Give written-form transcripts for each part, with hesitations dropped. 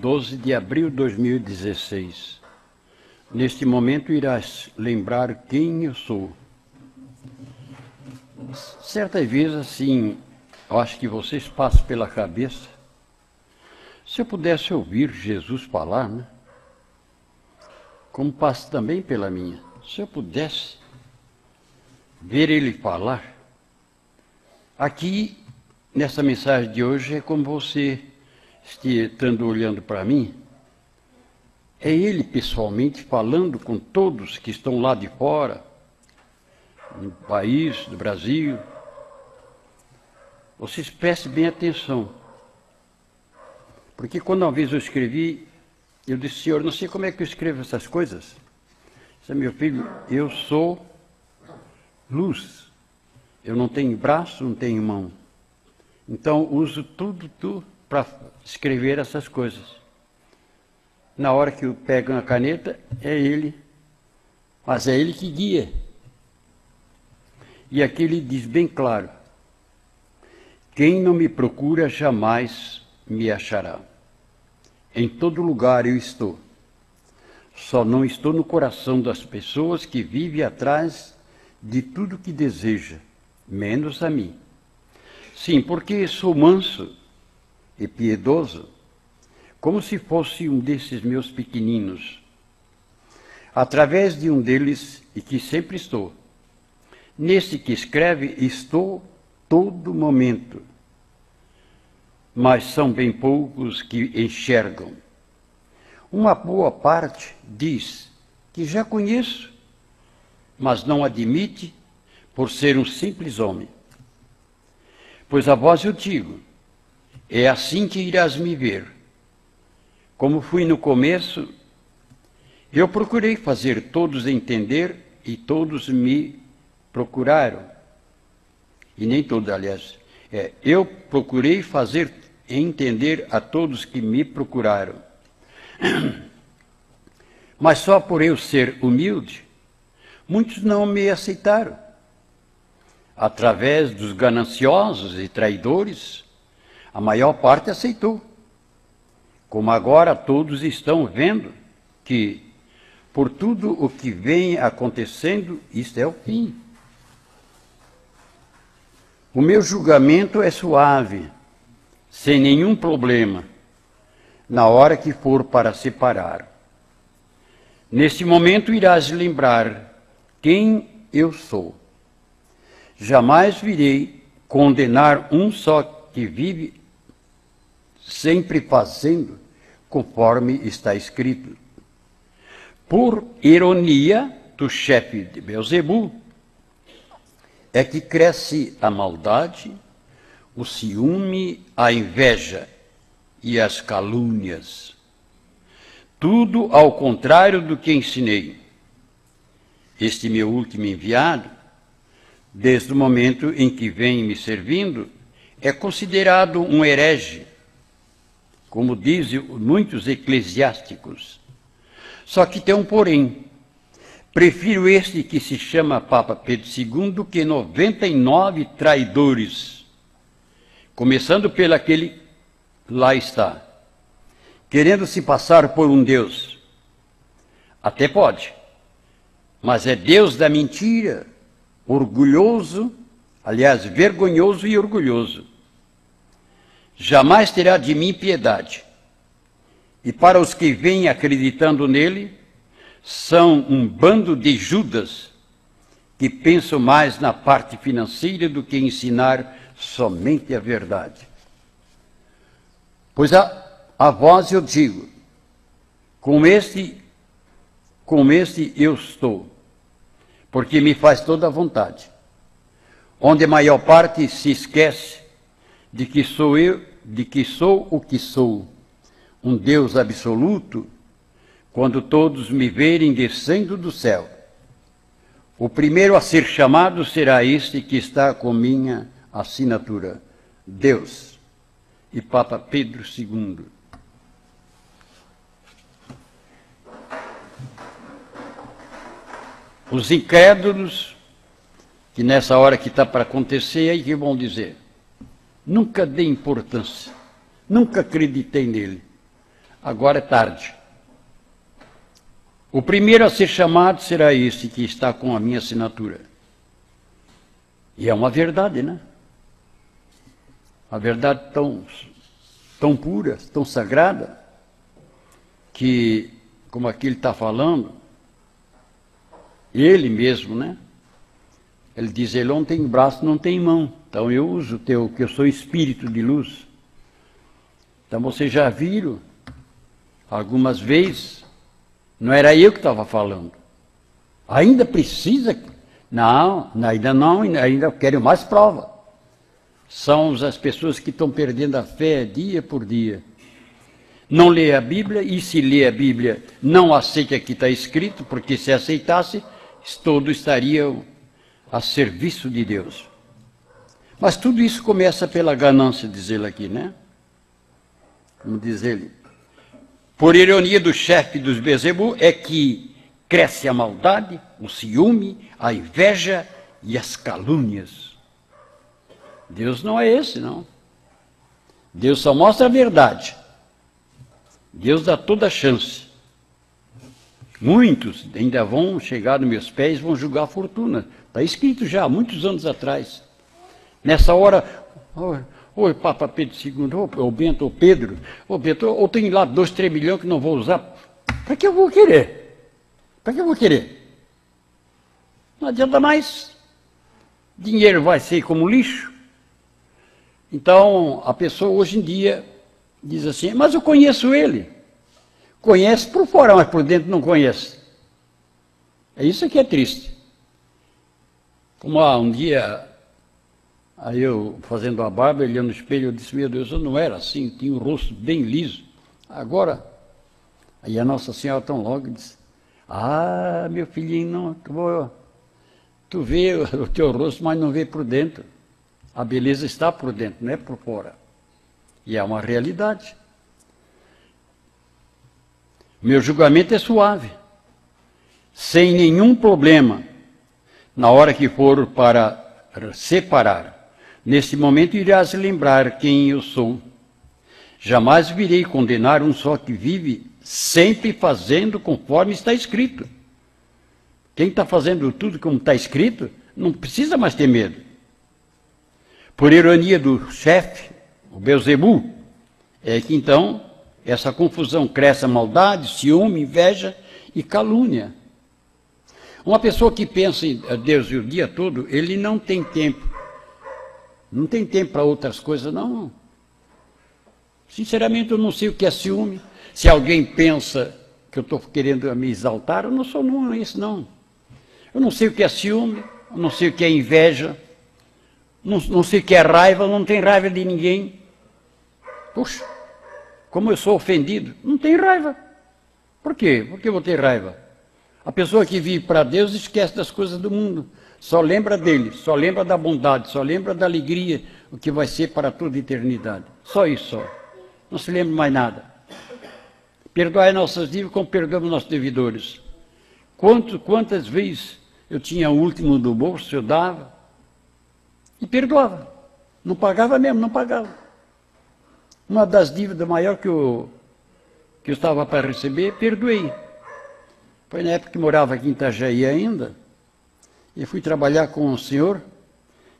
12 de abril de 2016. Neste momento irás lembrar quem eu sou. Certa vez, assim, acho que vocês passam pela cabeça. Se eu pudesse ouvir Jesus falar, né? Como passa também pela minha. Se eu pudesse ver Ele falar. Aqui, nessa mensagem de hoje, é como você estando olhando para mim. É Ele pessoalmente falando com todos que estão lá de fora, no país, do Brasil. Vocês prestem bem atenção. Porque quando uma vez eu escrevi, eu disse, Senhor, não sei como é que eu escrevo essas coisas. Disse, meu filho, eu sou luz. Eu não tenho braço, não tenho mão. Então uso tudo para escrever essas coisas. Na hora que eu pego uma caneta, é Ele. Mas é Ele que guia. E aqui Ele diz bem claro, quem não me procura jamais me achará. Em todo lugar eu estou. Só não estou no coração das pessoas que vivem atrás de tudo que deseja, menos a mim. Sim, porque sou manso e piedoso, como se fosse um desses meus pequeninos. Através de um deles, e que sempre estou. Nesse que escreve, estou todo momento, mas são bem poucos que enxergam. Uma boa parte diz que já conheço, mas não admite por ser um simples homem. Pois a vós eu digo, é assim que irás me ver. Como fui no começo, eu procurei fazer todos entender e todos me procuraram, e nem todos, aliás, eu procurei fazer entender a todos que me procuraram. Mas só por eu ser humilde, muitos não me aceitaram. Através dos gananciosos e traidores, a maior parte aceitou. Como agora todos estão vendo que, por tudo o que vem acontecendo, isto é o fim. O meu julgamento é suave, sem nenhum problema, na hora que for para separar. Neste momento irás lembrar quem eu sou. Jamais virei condenar um só que vive sempre fazendo conforme está escrito. Por ironia do chefe de Belzebu, é que cresce a maldade, o ciúme, a inveja e as calúnias. Tudo ao contrário do que ensinei. Este meu último enviado, desde o momento em que vem me servindo, é considerado um herege, como dizem muitos eclesiásticos. Só que tem um porém. Prefiro este que se chama Papa Pedro II do que 99 traidores. Começando pelo aquele lá está, querendo se passar por um Deus. Até pode, mas é Deus da mentira, orgulhoso, aliás, vergonhoso e orgulhoso. Jamais terá de mim piedade. E para os que vêm acreditando nele, são um bando de Judas que pensam mais na parte financeira do que ensinar somente a verdade. Pois a vós eu digo, com este eu estou, porque me faz toda a vontade, onde a maior parte se esquece de que sou eu, de que sou o que sou, um Deus absoluto, quando todos me verem descendo do céu. O primeiro a ser chamado será este que está com minha assinatura, Deus e Papa Pedro II. Os incrédulos, que nessa hora que está para acontecer, aí que vão dizer, nunca dei importância, nunca acreditei nele. agora é tarde. O primeiro a ser chamado será esse que está com a minha assinatura. E é uma verdade, né? Uma verdade tão pura, tão sagrada, que, como aqui ele está falando, ele mesmo, né? Ele diz, ele não tem braço, não tem mão. Então eu uso o teu, que eu sou espírito de luz. Então vocês já viram, algumas vezes, não era eu que estava falando. Ainda precisa... Não, ainda quero mais prova. São as pessoas que estão perdendo a fé dia por dia. Não lê a Bíblia, e se lê a Bíblia, não aceita o que está escrito, porque se aceitasse, todos estariam a serviço de Deus. Mas tudo isso começa pela ganância, diz ele aqui, né? Como diz ele, por ironia do chefe dos Belzebu, é que cresce a maldade, o ciúme, a inveja e as calúnias. Deus não é esse, não. Deus só mostra a verdade. Deus dá toda a chance. Muitos ainda vão chegar nos meus pés e vão julgar a fortuna. Está escrito já há muitos anos atrás. Nessa hora, oi Papa Pedro II, ou Bento, ou Pedro, ou tem lá 2, 3 milhões que não vou usar. Para que eu vou querer? Para que eu vou querer? Não adianta mais. Dinheiro vai ser como lixo. Então, a pessoa hoje em dia... diz assim, mas eu conheço ele. Conhece por fora, mas por dentro não conhece. É isso que é triste. Como um dia, aí eu fazendo a barba, olhando no espelho, eu disse, meu Deus, eu não era assim, eu tinha o rosto bem liso. Agora, aí a Nossa Senhora tão logo disse, ah, meu filhinho, não, tu vê o teu rosto, mas não vê por dentro. A beleza está por dentro, não é por fora. E é uma realidade. Meu julgamento é suave, sem nenhum problema, na hora que for para separar. Nesse momento irás lembrar quem eu sou. Jamais virei condenar um só que vive, sempre fazendo conforme está escrito. Quem está fazendo tudo como está escrito, não precisa mais ter medo. Por ironia do chefe, o Belzebu, é que então essa confusão cresce a maldade, ciúme, inveja e calúnia. Uma pessoa que pensa em Deus o dia todo, ele não tem tempo. Não tem tempo para outras coisas, não. Sinceramente, eu não sei o que é ciúme. Se alguém pensa que eu estou querendo me exaltar, eu não sou não, isso não. Eu não sei o que é ciúme, eu não sei o que é inveja. Não sei o que é raiva, não tem raiva de ninguém. Poxa, como eu sou ofendido, não tem raiva. Por quê? Por que eu vou ter raiva? A pessoa que vive para Deus esquece das coisas do mundo. Só lembra dele, só lembra da bondade, só lembra da alegria, o que vai ser para toda a eternidade. Só isso, só. Não se lembra mais nada. Perdoai nossas dívidas como perdoamos nossos devedores. Quantas vezes eu tinha o último do bolso, eu dava, e perdoava. Não pagava mesmo, não pagava. Uma das dívidas maiores que eu estava para receber, perdoei. Foi na época que morava aqui em Itajaí ainda, e fui trabalhar com um senhor,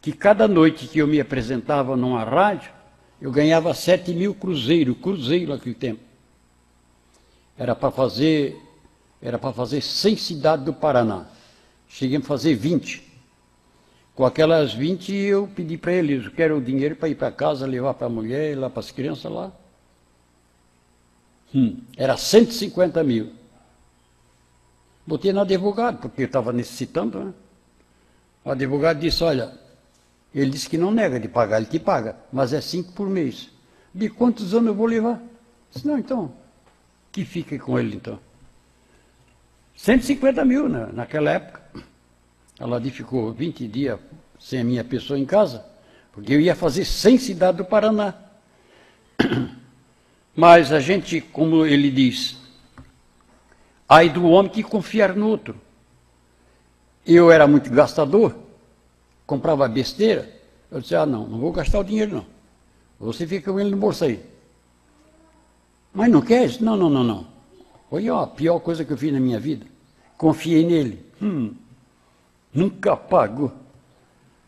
que cada noite que eu me apresentava numa rádio, eu ganhava 7.000 cruzeiro naquele tempo. Era para fazer 100 cidades do Paraná. Cheguei a fazer 20. Com aquelas 20, eu pedi para eles, eu quero o dinheiro para ir para casa, levar para a mulher, ir lá para as crianças lá. Era 150.000. Botei no advogado, porque eu estava necessitando, né? O advogado disse, olha, ele disse que não nega de pagar, ele te paga, mas é 5 por mês. De quantos anos eu vou levar? Disse, não, então, que fique com ele então. 150.000 naquela época. Ela ficou 20 dias sem a minha pessoa em casa, porque eu ia fazer 100 cidades do Paraná. Mas a gente, como ele diz, ai do homem que confiar no outro. Eu era muito gastador, comprava besteira, eu disse, ah não, não vou gastar o dinheiro não. Você fica com ele no bolso aí. Mas não queres? Não, não, não, não. Olha, a pior coisa que eu fiz na minha vida. Confiei nele. Nunca pago.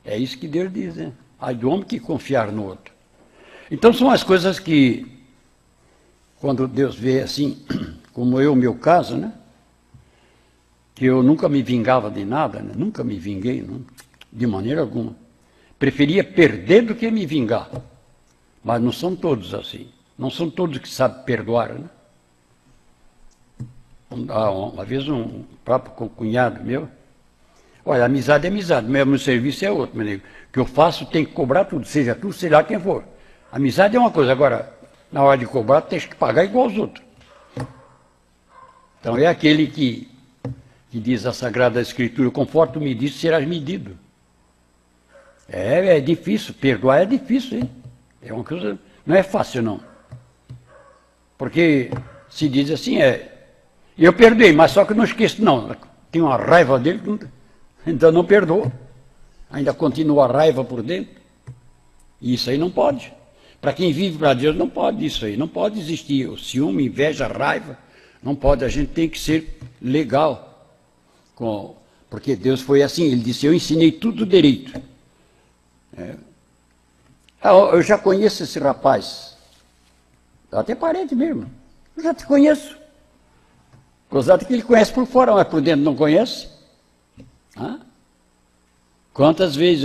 É isso que Deus diz, né? Ai do homem que confiar no outro. Então são as coisas que, quando Deus vê assim, como eu, meu caso, né? Que eu nunca me vingava de nada, né? Nunca me vinguei, não, de maneira alguma. Preferia perder do que me vingar. Mas não são todos assim. Não são todos que sabem perdoar, né? Uma vez um próprio cunhado meu, olha, amizade é amizade, meu serviço é outro, meu amigo. O que eu faço tem que cobrar tudo, seja tu, sei lá quem for. Amizade é uma coisa, agora, na hora de cobrar, tens que pagar igual aos outros. Então é aquele que diz a Sagrada Escritura, conforme medido, serás medido. É difícil, perdoar é difícil, hein? É uma coisa, não é fácil não. Porque se diz assim, eu perdoei, mas só que não esqueço não, tenho uma raiva dele, então não perdoa. Ainda continua a raiva por dentro. E isso aí não pode. Para quem vive para Deus não pode isso aí, não pode existir o ciúme, inveja, raiva, não pode, a gente tem que ser legal, porque Deus foi assim, ele disse, eu ensinei tudo direito. Eu já conheço esse rapaz, até parente mesmo, eu já te conheço. Gozado que ele conhece por fora, mas por dentro não conhece. Hã? Quantas vezes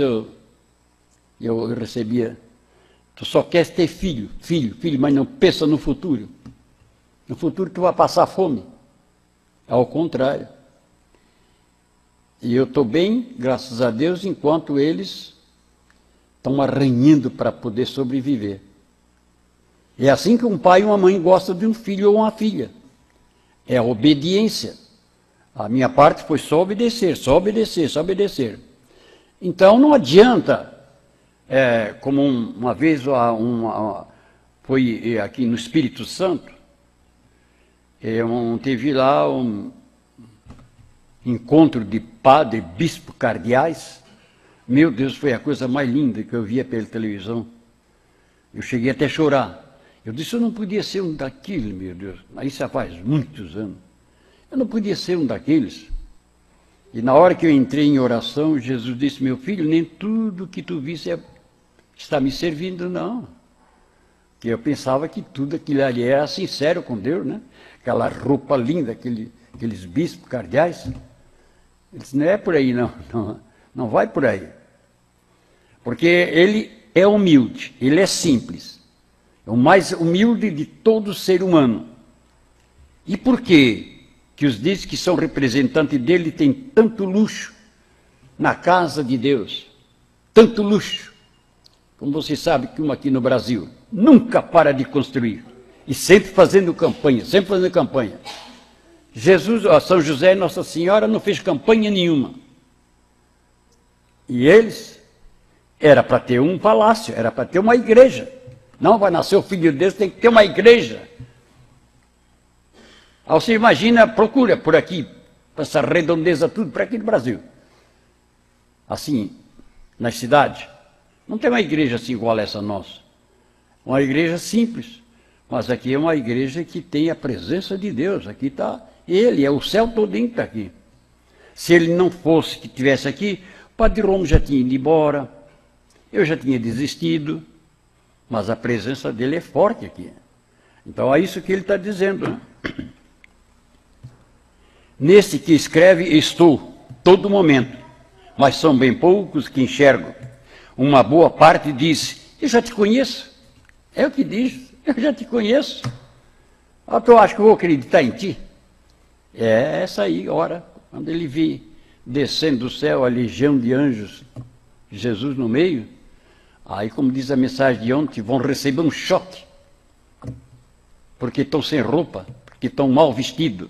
eu recebia, tu só queres ter filho, filho, filho, mas não pensa no futuro. No futuro tu vai passar fome. Ao contrário. E eu estou bem, graças a Deus, enquanto eles estão arranhando para poder sobreviver. É assim que um pai e uma mãe gostam de um filho ou uma filha. É a obediência. A minha parte foi só obedecer, só obedecer, só obedecer. Então não adianta, como uma vez foi aqui no Espírito Santo, teve lá um encontro de padre, bispo, cardeais. Meu Deus, foi a coisa mais linda que eu via pela televisão. Eu cheguei até a chorar. Eu disse, eu não podia ser um daqueles, meu Deus. Isso já faz muitos anos. Eu não podia ser um daqueles. E na hora que eu entrei em oração, Jesus disse, meu filho, nem tudo que tu viste está me servindo, não. Porque eu pensava que tudo aquilo ali era sincero com Deus, né? Aquela roupa linda, aqueles bispos, cardeais. Ele disse, não é por aí, não. Não, não vai por aí. Porque ele é humilde, ele é simples. É o mais humilde de todo ser humano. E por quê que os diz que são representantes dele têm tanto luxo na casa de Deus? Tanto luxo. Como você sabe que uma aqui no Brasil nunca para de construir. E sempre fazendo campanha, sempre fazendo campanha. São José e Nossa Senhora não fez campanha nenhuma. E eles, era para ter um palácio, era para ter uma igreja. Não, vai nascer o filho de Deus, tem que ter uma igreja. Aí você imagina, procura por aqui, essa redondeza tudo, por aqui no Brasil. Assim, nas cidades. Não tem uma igreja assim igual essa nossa. Uma igreja simples. Mas aqui é uma igreja que tem a presença de Deus. Aqui está Ele, é o céu todinho que está aqui. Se Ele não fosse, que estivesse aqui, o Padre Romo já tinha ido embora, eu já tinha desistido. Mas a presença dele é forte aqui. Então é isso que ele está dizendo, né? Nesse que escreve estou, todo momento, mas são bem poucos que enxergam. Uma boa parte diz, eu já te conheço. É o que diz, eu já te conheço. Ah, tu acha que eu vou acreditar em ti? É essa aí, ora, quando ele vê descendo do céu a legião de anjos, Jesus no meio. Aí, como diz a mensagem de ontem, vão receber um choque, porque estão sem roupa, porque estão mal vestidos.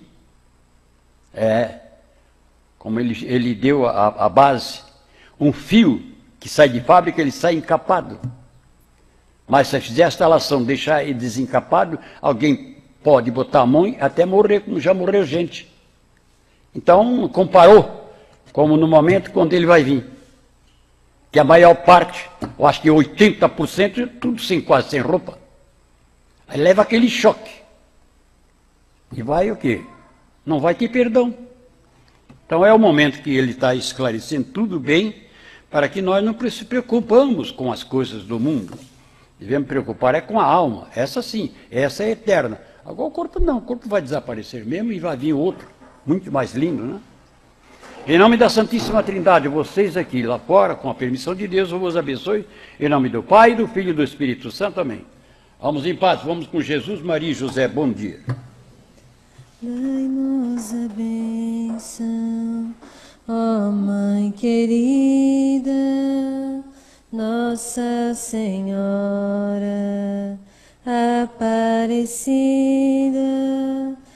Como ele deu a base, um fio que sai de fábrica, ele sai encapado. Mas se fizer a instalação, deixar ele desencapado, alguém pode botar a mão e até morrer, como já morreu gente. Então, comparou, como no momento quando ele vai vir. Que a maior parte, eu acho que 80%, tudo quase sem roupa. Aí leva aquele choque. E vai o quê? Não vai ter perdão. Então é o momento que ele está esclarecendo tudo bem, para que nós não nos preocupamos com as coisas do mundo. Devemos preocupar é com a alma, essa sim, essa é eterna. Agora o corpo não, o corpo vai desaparecer mesmo e vai vir outro, muito mais lindo, né? Em nome da Santíssima Trindade, vocês aqui lá fora, com a permissão de Deus, eu vos abençoe. Em nome do Pai, do Filho e do Espírito Santo, amém. Vamos em paz, vamos com Jesus, Maria e José, bom dia. Dai-nos a bênção, ó Mãe querida, Nossa Senhora Aparecida.